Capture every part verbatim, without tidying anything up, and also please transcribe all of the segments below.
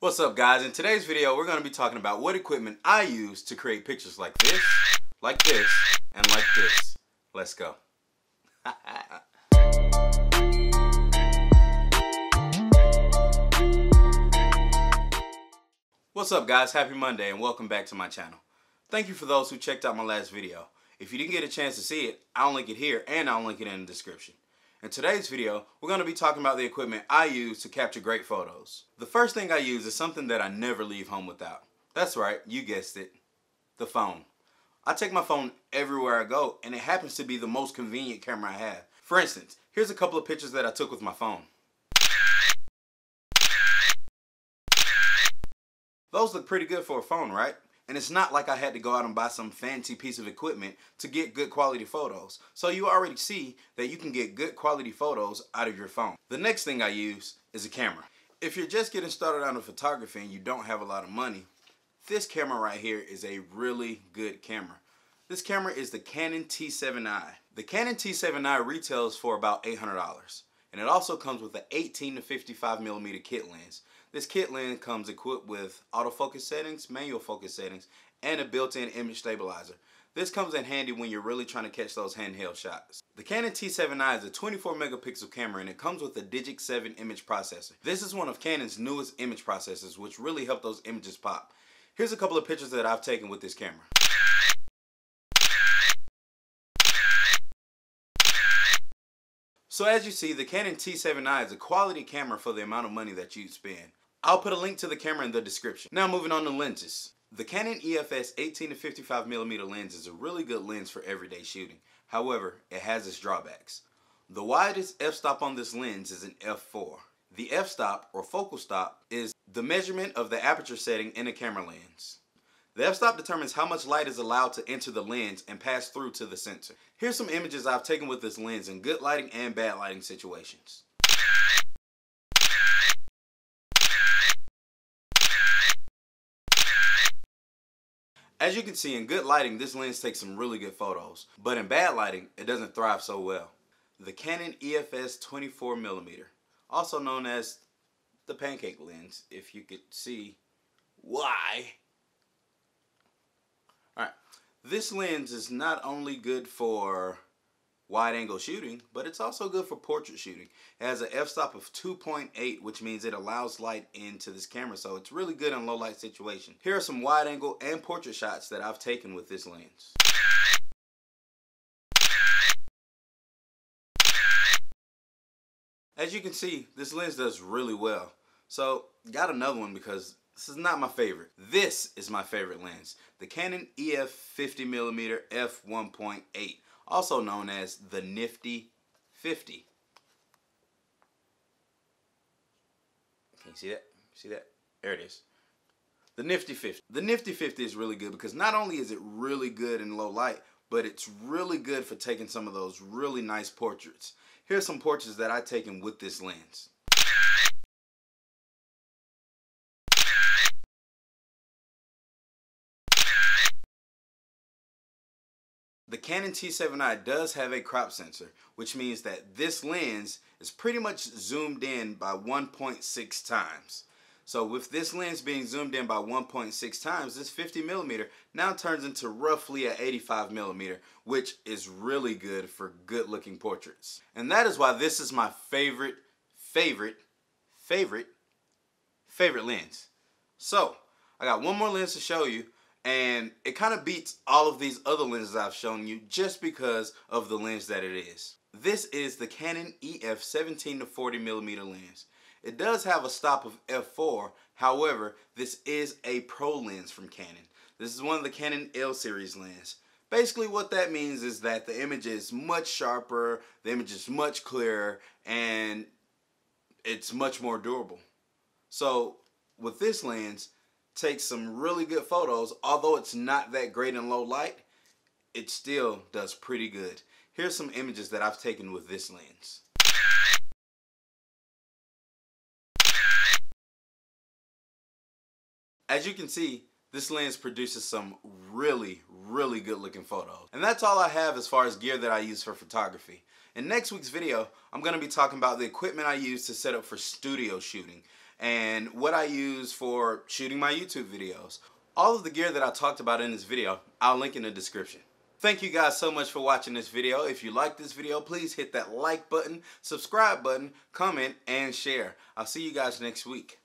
What's up, guys? In today's video, we're going to be talking about what equipment I use to create pictures like this, like this, and like this. Let's go. What's up, guys? Happy Monday and welcome back to my channel. Thank you for those who checked out my last video. If you didn't get a chance to see it, I'll link it here and I'll link it in the description. In today's video, we're going to be talking about the equipment I use to capture great photos. The first thing I use is something that I never leave home without. That's right, you guessed it, the phone. I take my phone everywhere I go, and it happens to be the most convenient camera I have. For instance, here's a couple of pictures that I took with my phone. Those look pretty good for a phone, right? And it's not like I had to go out and buy some fancy piece of equipment to get good quality photos. So you already see that you can get good quality photos out of your phone. The next thing I use is a camera. If you're just getting started out in photography and you don't have a lot of money, this camera right here is a really good camera. This camera is the Canon T seven i. The Canon T seven i retails for about eight hundred dollars. And it also comes with an eighteen to fifty-five millimeter kit lens. This kit lens comes equipped with autofocus settings, manual focus settings, and a built-in image stabilizer. This comes in handy when you're really trying to catch those handheld shots. The Canon T seven i is a twenty-four megapixel camera, and it comes with a Digic seven image processor. This is one of Canon's newest image processors, which really help those images pop. Here's a couple of pictures that I've taken with this camera. So as you see, the Canon T seven i is a quality camera for the amount of money that you'd spend. I'll put a link to the camera in the description. Now moving on to lenses. The Canon E F S eighteen to fifty-five millimeter lens is a really good lens for everyday shooting. However, it has its drawbacks. The widest f-stop on this lens is an f four. The f-stop, or focal stop, is the measurement of the aperture setting in a camera lens. The f-stop determines how much light is allowed to enter the lens and pass through to the sensor. Here's some images I've taken with this lens in good lighting and bad lighting situations. As you can see, in good lighting, this lens takes some really good photos, but in bad lighting, it doesn't thrive so well. The Canon E F S twenty-four millimeter, also known as the pancake lens, if you could see why. Alright, this lens is not only good for wide angle shooting, but it's also good for portrait shooting. It has an f-stop of two point eight, which means it allows light into this camera, so it's really good in low light situation. Here are some wide angle and portrait shots that I've taken with this lens. As you can see, this lens does really well. So, got another one because this is not my favorite. This is my favorite lens, the Canon E F fifty millimeter f one point eight, also known as the Nifty fifty. Can you see that? See that? There it is. The Nifty fifty. The Nifty fifty is really good because not only is it really good in low light, but it's really good for taking some of those really nice portraits. Here's some portraits that I've taken with this lens. The Canon T seven i does have a crop sensor, which means that this lens is pretty much zoomed in by one point six times. So with this lens being zoomed in by one point six times, this fifty millimeter now turns into roughly an eighty-five millimeter, which is really good for good looking portraits. And that is why this is my favorite, favorite, favorite, favorite lens. So I got one more lens to show you. And it kind of beats all of these other lenses I've shown you just because of the lens that it is. This is the Canon E F seventeen to forty millimeter lens. It does have a stop of f four, however, this is a pro lens from Canon. This is one of the Canon L series lens. Basically what that means is that the image is much sharper, the image is much clearer, and it's much more durable. So with this lens, takes some really good photos. Although it's not that great in low light, it still does pretty good. Here's some images that I've taken with this lens. As you can see, this lens produces some really, really good looking photos. And that's all I have as far as gear that I use for photography. In next week's video, I'm going to be talking about the equipment I use to set up for studio shooting. and what I use for shooting my YouTube videos. All of the gear that I talked about in this video, I'll link in the description. Thank you guys so much for watching this video. If you like this video, please hit that like button, subscribe button, comment, and share. I'll see you guys next week.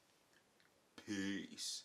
Peace.